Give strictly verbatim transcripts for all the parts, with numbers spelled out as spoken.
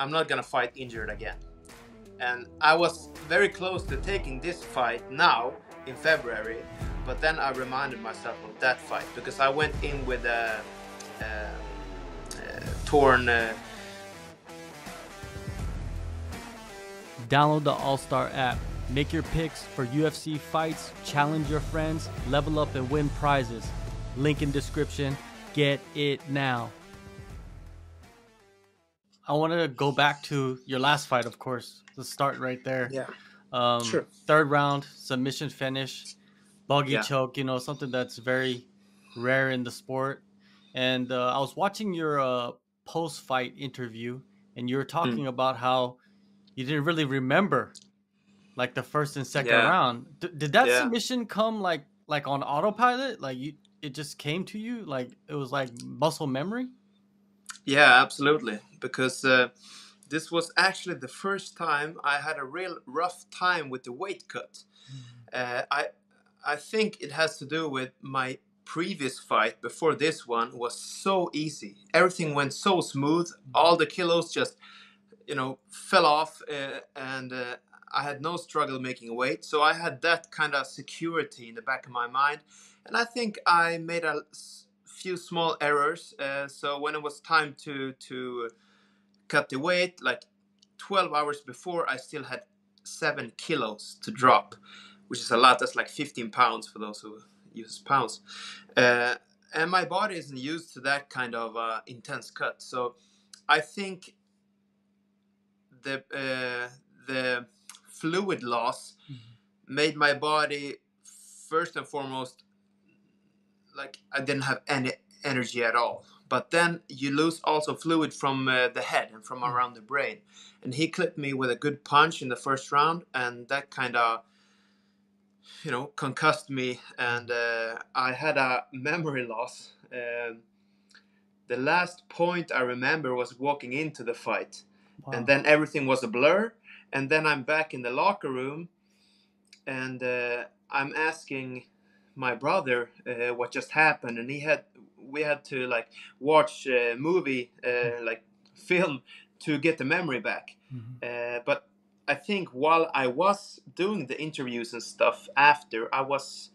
I'm not gonna fight injured again. And I was very close to taking this fight now in February, but then I reminded myself of that fight because I went in with a, a, a torn. Uh... Download the All-Star app. Make your picks for U F C fights, challenge your friends, level up and win prizes. Link in description. Get it now. I want to go back to your last fight, of course. Let's start right there. Yeah. Um, sure. Third round, submission finish, buggy yeah. choke, you know, something that's very rare in the sport. And uh, I was watching your uh, post-fight interview, and you were talking mm. about how you didn't really remember like the first and second yeah. round. D did that yeah. submission come like like on autopilot? Like you, it just came to you? Like it was like muscle memory? Yeah, absolutely. Because uh, this was actually the first time I had a real rough time with the weight cut. Uh, I I think it has to do with my previous fight before this one was so easy. Everything went so smooth. All the kilos just, you know, fell off uh, and... Uh, I had no struggle making weight, so I had that kind of security in the back of my mind. And I think I made a few small errors. Uh, so when it was time to, to cut the weight, like twelve hours before, I still had seven kilos to drop, which is a lot. That's like fifteen pounds for those who use pounds. Uh, and my body isn't used to that kind of uh, intense cut. So I think the uh, the... fluid loss mm-hmm. made my body first and foremost like I didn't have any energy at all, but then you lose also fluid from uh, the head and from mm-hmm. around the brain. And he clipped me with a good punch in the first round, and that kind of, you know, concussed me, and uh, I had a memory loss. Uh, the last point I remember was walking into the fight. Wow. And then everything was a blur. And then I'm back in the locker room, and uh, I'm asking my brother uh, what just happened. And he had, we had to like watch a movie, uh, like film, to get the memory back. Mm-hmm. uh, but I think while I was doing the interviews and stuff after, I was,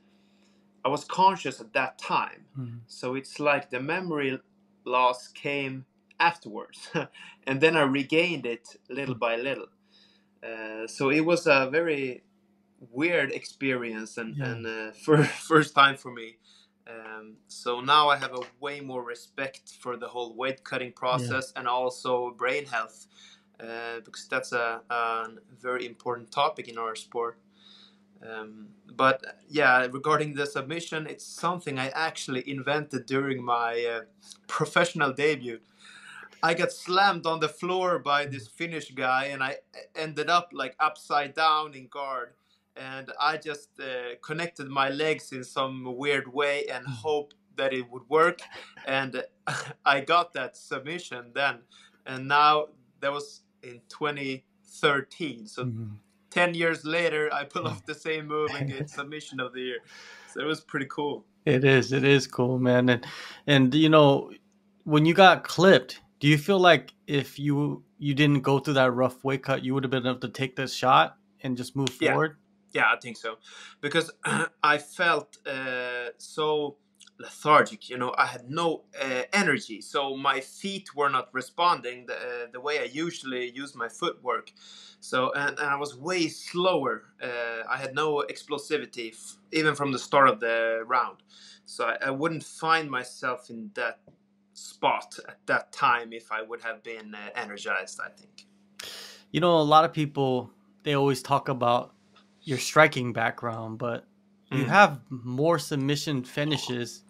I was conscious at that time. Mm-hmm. So it's like the memory loss came afterwards, and then I regained it little by little. Uh, so it was a very weird experience and, yeah. and uh, for, first time for me. Um, so now I have a way more respect for the whole weight cutting process yeah. and also brain health, uh, because that's a, a very important topic in our sport. Um, but yeah, regarding the submission, it's something I actually invented during my uh, professional debut. I got slammed on the floor by this Finnish guy, and I ended up like upside down in guard. And I just uh, connected my legs in some weird way and hoped that it would work. And I got that submission then. And now that was in twenty thirteen. So mm-hmm. ten years later, I pull off the same move and get submission of the year. So it was pretty cool. It is. It is cool, man. And, and you know, when you got clipped, do you feel like if you you didn't go through that rough weight cut, you would have been able to take this shot and just move yeah. forward? Yeah, I think so. Because I felt uh, so lethargic, you know, I had no uh, energy. So my feet were not responding the, uh, the way I usually use my footwork. So, and, and I was way slower. Uh, I had no explosivity, f even from the start of the round. So I, I wouldn't find myself in that spot at that time if I would have been uh, energized, I think. You know, a lot of people, they always talk about your striking background, but mm. you have more submission finishes.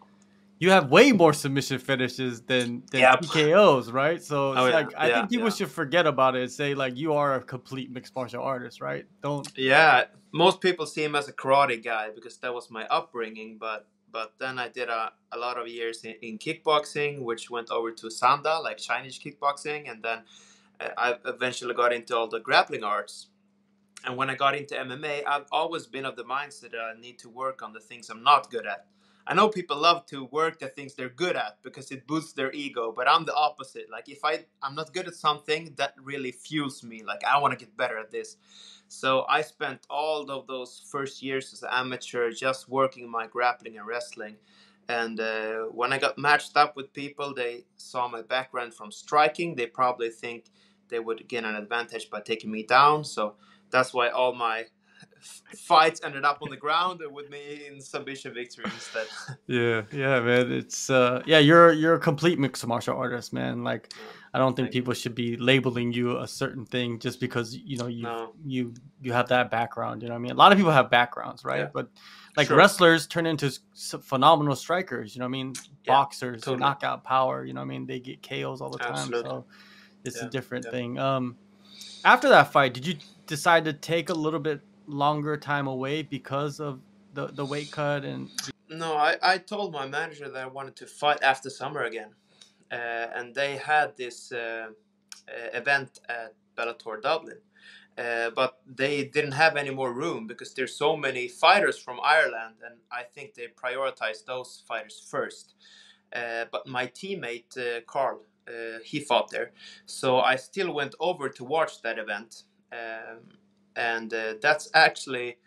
You have way more submission finishes than, than yep. T K Os, right? So oh, it's yeah. like, I yeah, think people yeah. should forget about it and say, like, you are a complete mixed martial artist, right? Don't. Yeah, most people see him as a karate guy because that was my upbringing, but But then I did a, a lot of years in, in kickboxing, which went over to Sanda, like Chinese kickboxing. And then I eventually got into all the grappling arts. And when I got into M M A, I've always been of the mindset that I need to work on the things I'm not good at. I know people love to work the things they're good at because it boosts their ego, but I'm the opposite. Like if I, I'm not good at something, that really fuels me. Like I want to get better at this. So I spent all of those first years as an amateur just working my grappling and wrestling. And uh, when I got matched up with people, they saw my background from striking. They probably think they would gain an advantage by taking me down. So that's why all my fights ended up on the ground with me in submission victory instead. Yeah, yeah, man. It's uh, yeah, you're you're a complete mixed martial artist, man. Like, yeah, I don't think people you. should be labeling you a certain thing just because you know you no. you you have that background. You know what I mean? A lot of people have backgrounds, right? Yeah. But like sure. wrestlers turn into phenomenal strikers. You know what I mean? Yeah, boxers, totally. knockout power. You know what I mean? They get K Os all the time. Absolutely. So it's yeah, a different yeah. thing. Um, after that fight, did you decide to take a little bit longer time away because of the the weight cut? And no, I, I told my manager that I wanted to fight after summer again, uh, and they had this uh, uh, event at Bellator Dublin, uh, but they didn't have any more room because there's so many fighters from Ireland, and I think they prioritized those fighters first. Uh, but my teammate uh, Carl, uh, he fought there, so I still went over to watch that event. Um, And uh, that's actually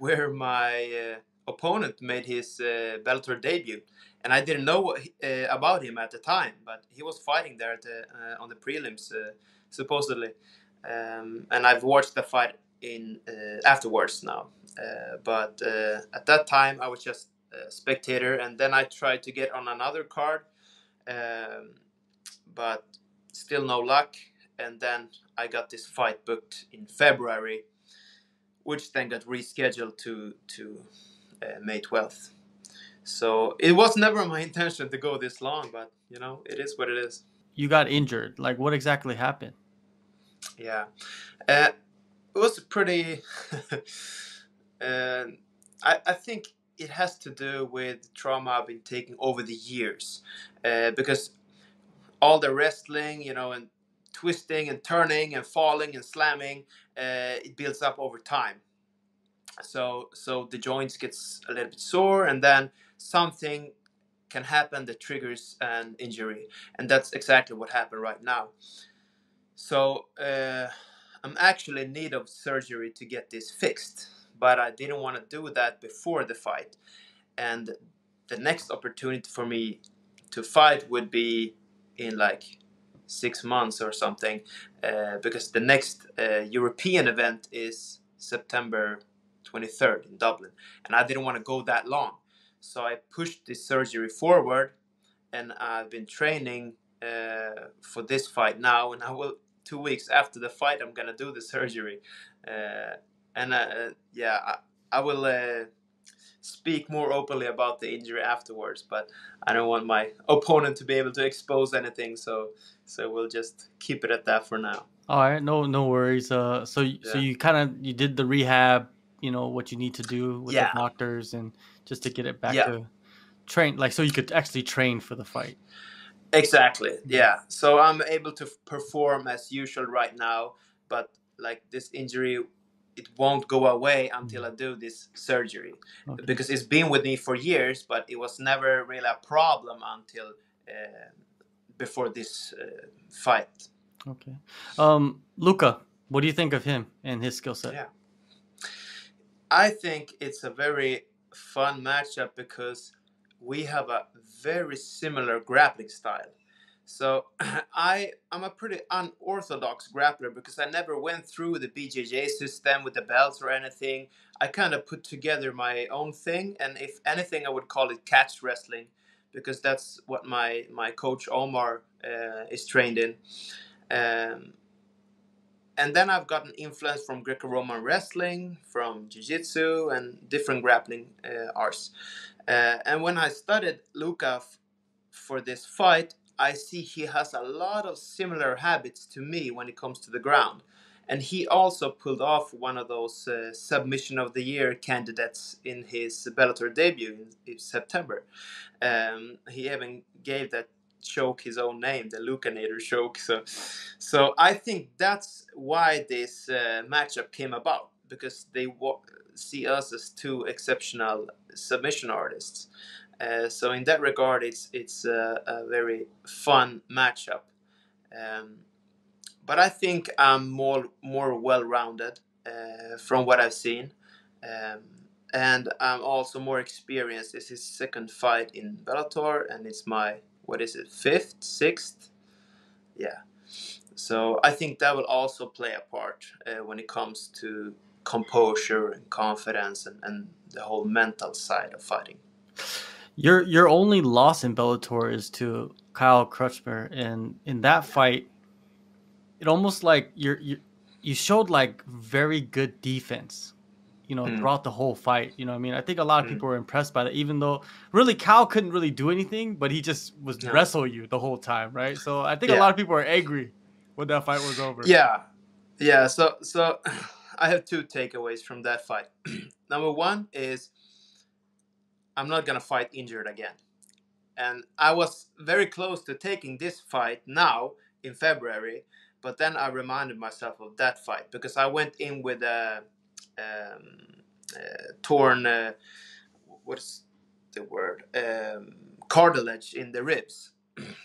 where my uh, opponent made his uh, Bellator debut. And I didn't know what, uh, about him at the time, but he was fighting there at the, uh, on the prelims, uh, supposedly. Um, and I've watched the fight in uh, afterwards now. Uh, but uh, at that time, I was just a spectator. And then I tried to get on another card, um, but still no luck. And then I got this fight booked in February, which then got rescheduled to to uh, May twelfth. So it was never my intention to go this long, but you know, it is what it is. You got injured. Like, what exactly happened? Yeah, uh, it was pretty. uh, I I think it has to do with trauma I've been taking over the years, uh, because all the wrestling, you know, and twisting and turning and falling and slamming, uh, it builds up over time. So so the joints gets a little bit sore, and then something can happen that triggers an injury. And that's exactly what happened right now. So uh, I'm actually in need of surgery to get this fixed, but I didn't want to do that before the fight. And the next opportunity for me to fight would be in like six months or something, uh, because the next uh, European event is September twenty-third in Dublin, and I didn't want to go that long, so I pushed this surgery forward, and I've been training uh, for this fight now, and I will two weeks after the fight I'm gonna do the surgery, uh, and uh, yeah, I, I will uh, speak more openly about the injury afterwards, but I don't want my opponent to be able to expose anything, so so we'll just keep it at that for now. All right, no no worries. Uh, so yeah. so you kind of you did the rehab, you know what you need to do with yeah. the doctors, and just to get it back yeah. to train, like so you could actually train for the fight. Exactly. Yeah. So I'm able to perform as usual right now, but like this injury, it won't go away until I do this surgery, okay. because it's been with me for years, but it was never really a problem until uh, before this uh, fight. Okay. Um, Luca, what do you think of him and his skill set? Yeah. I think it's a very fun matchup because we have a very similar grappling style. So I, I'm a pretty unorthodox grappler because I never went through the B J J system with the belts or anything. I kind of put together my own thing, and if anything, I would call it catch wrestling because that's what my, my coach Omar uh, is trained in. Um, and then I've gotten influence from Greco-Roman wrestling, from jiu-jitsu, and different grappling uh, arts. Uh, and when I studied Luca for this fight, I see he has a lot of similar habits to me when it comes to the ground. And he also pulled off one of those uh, submission of the year candidates in his Bellator debut in, in September. Um, he even gave that choke his own name, the Lucanator choke. So, so I think that's why this uh, matchup came about, because they see us as two exceptional submission artists. Uh, so in that regard, it's it's uh, a very fun matchup. Um, but I think I'm more more well-rounded uh, from what I've seen, um, and I'm also more experienced. It's his second fight in Bellator, and it's my what is it fifth, sixth? Yeah. So I think that will also play a part uh, when it comes to composure and confidence and, and the whole mental side of fighting. Your your only loss in Bellator is to Kyle Crutchmer, and in that fight, it almost like you're, you you showed like very good defense, you know, mm. throughout the whole fight. You know, what I mean, I think a lot of mm. people were impressed by that, even though really Kyle couldn't really do anything, but he just was no. wrestle you the whole time, right? So I think yeah. a lot of people are angry when that fight was over. Yeah, yeah. So so, I have two takeaways from that fight. Number one is, I'm not going to fight injured again. And I was very close to taking this fight now in February, but then I reminded myself of that fight because I went in with a um, uh, torn, uh, what's the word, um, cartilage in the ribs.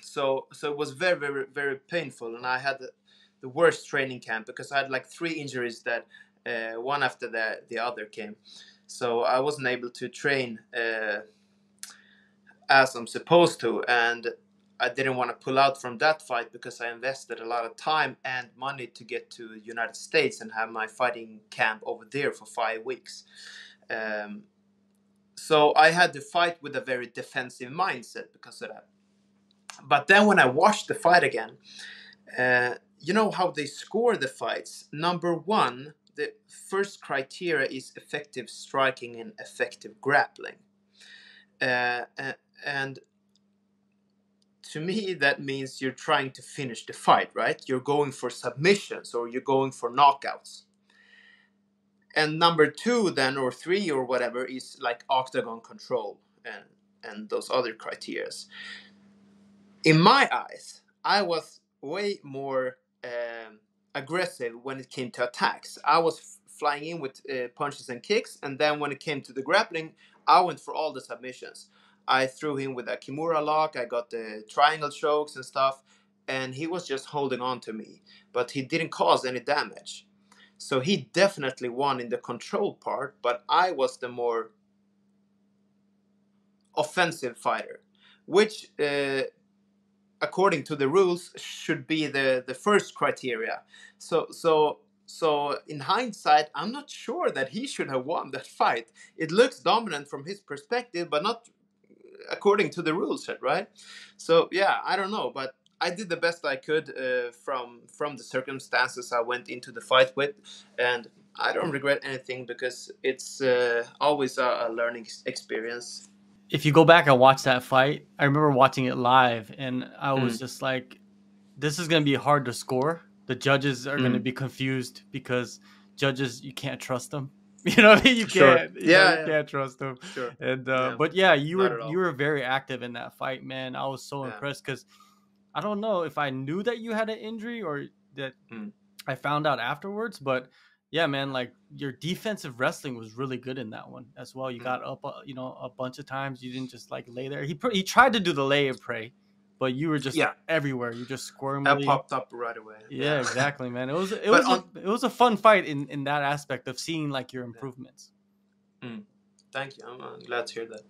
so so it was very, very, very painful. And I had the, the worst training camp because I had like three injuries that uh, one after the, the other came. So I wasn't able to train uh, as I'm supposed to, and I didn't want to pull out from that fight because I invested a lot of time and money to get to the United States and have my fighting camp over there for five weeks. Um, so I had to fight with a very defensive mindset because of that. But then when I watched the fight again, uh, you know how they score the fights. Number one, the first criteria is effective striking and effective grappling. Uh, and to me, that means you're trying to finish the fight, right? You're going for submissions or you're going for knockouts. And number two then, or three or whatever, is like octagon control and, and those other criteria. In my eyes, I was way more... Um, aggressive when it came to attacks. I was flying in with uh, punches and kicks, and then when it came to the grappling, I went for all the submissions. I threw him with a Kimura lock, I got the triangle chokes and stuff, and he was just holding on to me, but he didn't cause any damage. So he definitely won in the control part, but I was the more offensive fighter, which uh, according to the rules should be the the first criteria. So so so in hindsight, I'm not sure that he should have won that fight. It looks dominant from his perspective, but not according to the rules set, right? So yeah, I don't know, but I did the best I could uh, from from the circumstances I went into the fight with, and I don't regret anything because it's uh, always a, a learning experience. If you go back and watch that fight, I remember watching it live, and I was mm. just like, this is going to be hard to score. The judges are mm. going to be confused because judges, you can't trust them. You know what I mean? You sure. can't. You yeah, know, yeah. You can't trust them. Sure. And, uh, yeah. But yeah, you Not were you were very active in that fight, man. I was so yeah. impressed because I don't know if I knew that you had an injury or that mm. I found out afterwards, but... Yeah, man, like your defensive wrestling was really good in that one as well. You got up, you know, a bunch of times. You didn't just like lay there. He pr he tried to do the lay and pray, but you were just yeah. everywhere. You just squirmed. I popped up right away. Yeah, yeah. Exactly, man. It was it was on, a, it was a fun fight in in that aspect of seeing like your improvements. Mm, thank you. I'm, I'm glad to hear that.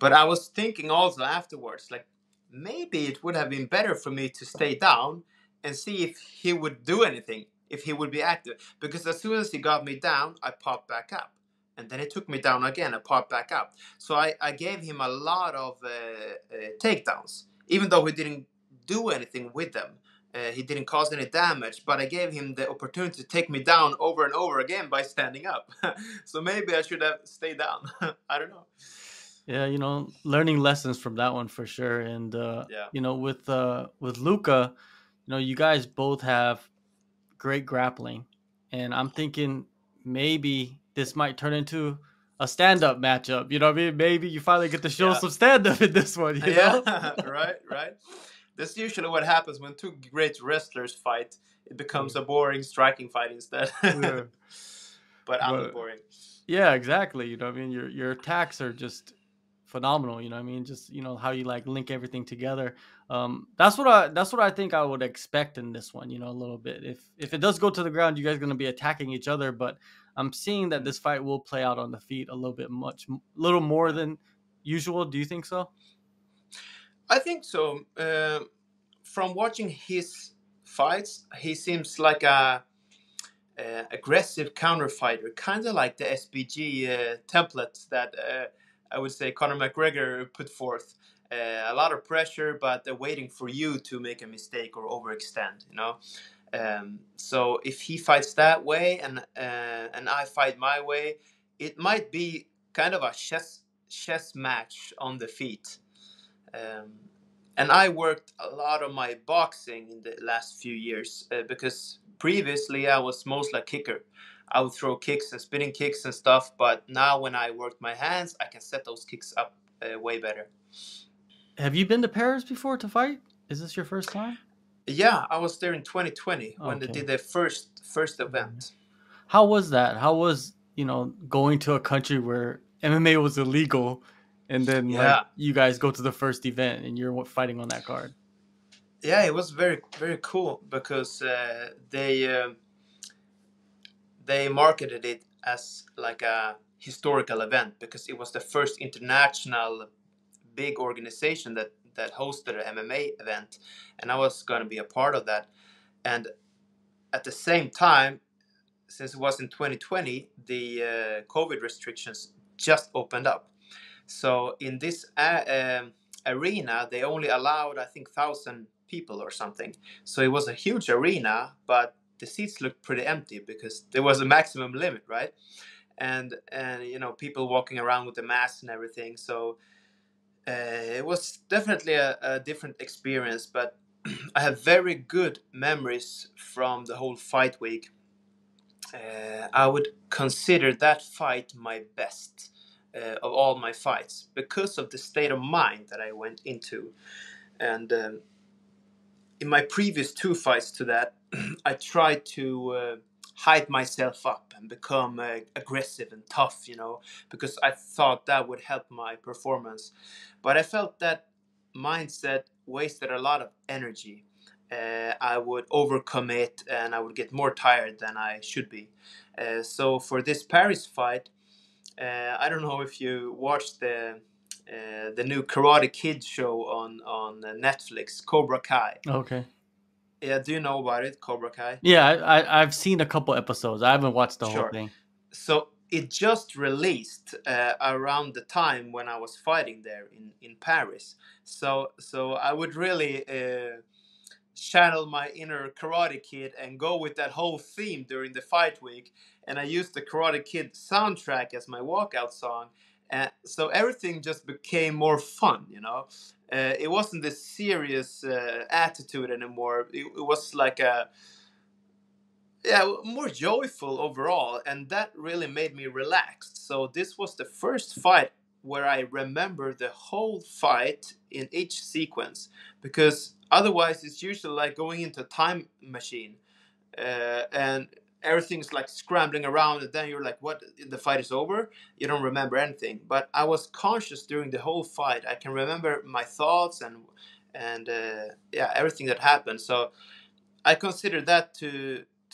But I was thinking also afterwards, like maybe it would have been better for me to stay down and see if he would do anything. If he would be active, because as soon as he got me down, I popped back up, and then he took me down again. I popped back up, so I, I gave him a lot of uh, uh, takedowns, even though he didn't do anything with them. Uh, he didn't cause any damage, but I gave him the opportunity to take me down over and over again by standing up. So maybe I should have stayed down. I don't know. Yeah, you know, learning lessons from that one for sure, and uh, yeah. you know, with uh, with Luca, you know, you guys both have great grappling, and I'm thinking maybe this might turn into a stand-up matchup. You know what I mean? Maybe you finally get to show yeah. some stand-up in this one. You yeah, know? right, right. That's usually what happens when two great wrestlers fight. It becomes yeah. a boring striking fight instead. yeah. But I'm but, boring. Yeah, exactly. You know what I mean? Your your attacks are just phenomenal. You know what I mean? Just, you know, how you like link everything together. Um, that's what I, that's what I think I would expect in this one, you know, a little bit. If, if it does go to the ground, you guys are going to be attacking each other, but I'm seeing that this fight will play out on the feet a little bit much, little more than usual. Do you think so? I think so. Uh, from watching his fights, he seems like a, Uh, aggressive counter fighter, kind of like the S B G uh, template that uh, I would say Conor McGregor put forth. Uh, a lot of pressure, but they're waiting for you to make a mistake or overextend, you know. Um, so if he fights that way and uh, and I fight my way, it might be kind of a chess chess match on the feet. Um, and I worked a lot on my boxing in the last few years uh, because. Previously, I was mostly a kicker. I would throw kicks and spinning kicks and stuff, but now when I work my hands, I can set those kicks up uh, way better. Have you been to Paris before to fight? Is this your first time? Yeah, I was there in twenty twenty when okay. they did their first first event. How was that? How was, you know, going to a country where M M A was illegal, and then yeah. like, you guys go to the first event and you're fighting on that card? Yeah, it was very, very cool because uh, they uh, they marketed it as like a historical event because it was the first international big organization that, that hosted an M M A event. And I was going to be a part of that. And at the same time, since it was in twenty twenty, the uh, COVID restrictions just opened up. So in this uh, um, arena, they only allowed, I think, one thousand people or something. So it was a huge arena, but the seats looked pretty empty because there was a maximum limit, right? And and you know, people walking around with the mask and everything. So uh, it was definitely a, a different experience, but I have very good memories from the whole fight week. Uh, I would consider that fight my best uh, of all my fights because of the state of mind that I went into. And um, in my previous two fights to that, I tried to uh, hype myself up and become uh, aggressive and tough, you know, because I thought that would help my performance. But I felt that mindset wasted a lot of energy. Uh, I would overcommit and I would get more tired than I should be. Uh, so for this Paris fight, uh, I don't know if you watched the... Uh, the new Karate Kid show on on Netflix, Cobra Kai. Okay. Yeah, do you know about it, Cobra Kai? Yeah, I, I, I've seen a couple episodes. I haven't watched the sure. whole thing. So it just released uh, around the time when I was fighting there in, in Paris. So so I would really uh, channel my inner Karate Kid and go with that whole theme during the fight week. And I used the Karate Kid soundtrack as my walkout song. And so everything just became more fun, you know. Uh, it wasn't this serious uh, attitude anymore. It, it was like a, yeah, more joyful overall. And that really made me relaxed. So this was the first fight where I remember the whole fight in each sequence. Because otherwise it's usually like going into a time machine. Uh, and... Everything's like scrambling around, and then you're like, what? The fight is over? You don't remember anything. But I was conscious during the whole fight. I can remember my thoughts and, and uh, yeah, everything that happened. So I consider that to,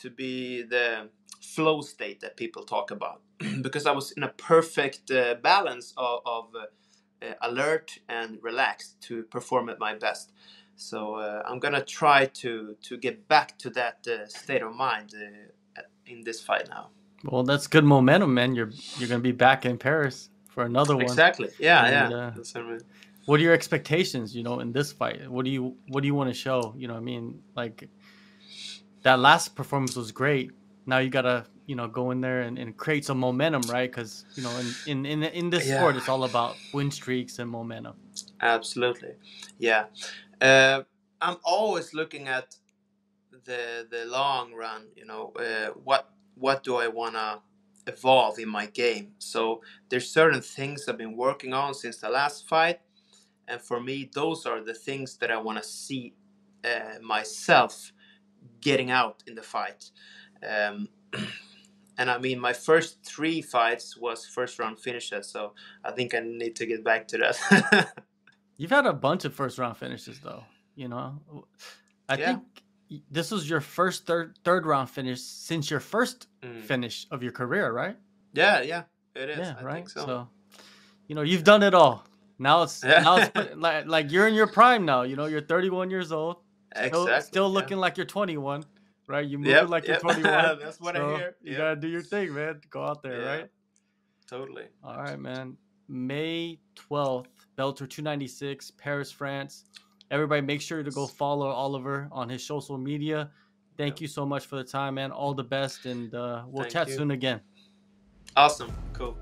to be the flow state that people talk about because I was in a perfect uh, balance of, of uh, uh, alert and relaxed to perform at my best. So uh, I'm going to try to to get back to that uh, state of mind uh, in this fight now. Well, that's good momentum, man. You're you're gonna be back in Paris for another one. Exactly. Yeah, and, yeah. Uh, that's what I mean. What are your expectations, you know, in this fight? What do you what do you want to show? You know, I mean, like that last performance was great. Now you gotta, you know, go in there and, and create some momentum, right? Because you know, in in in, in this yeah. sport, it's all about win streaks and momentum. Absolutely. Yeah. Uh, I'm always looking at the the long run, you know, uh, what what do I want to evolve in my game? So there's certain things I've been working on since the last fight, and for me those are the things that I want to see uh, myself getting out in the fight. Um, And I mean, my first three fights was first round finishes, so I think I need to get back to that. You've had a bunch of first round finishes, though. You know, I yeah. think this was your first third third round finish since your first mm. finish of your career, right? Yeah, yeah, it is. Yeah, I right. think so. so, you know, you've done it all. Now it's yeah. now it's like, like you're in your prime now. You know, you're thirty-one years old. Still, exactly. Still looking yeah. like you're twenty-one. Right, you move yep, like yep. you're twenty-one. That's what so I hear. You yep. gotta do your thing, man. Go out there, yeah. right? Totally. All right, man. May twelfth, Bellator two ninety-six, Paris, France. Everybody, make sure to go follow Oliver on his social media. Thank yep. you so much for the time, man. All the best, and uh, we'll Thank chat you. soon again. Awesome. Cool.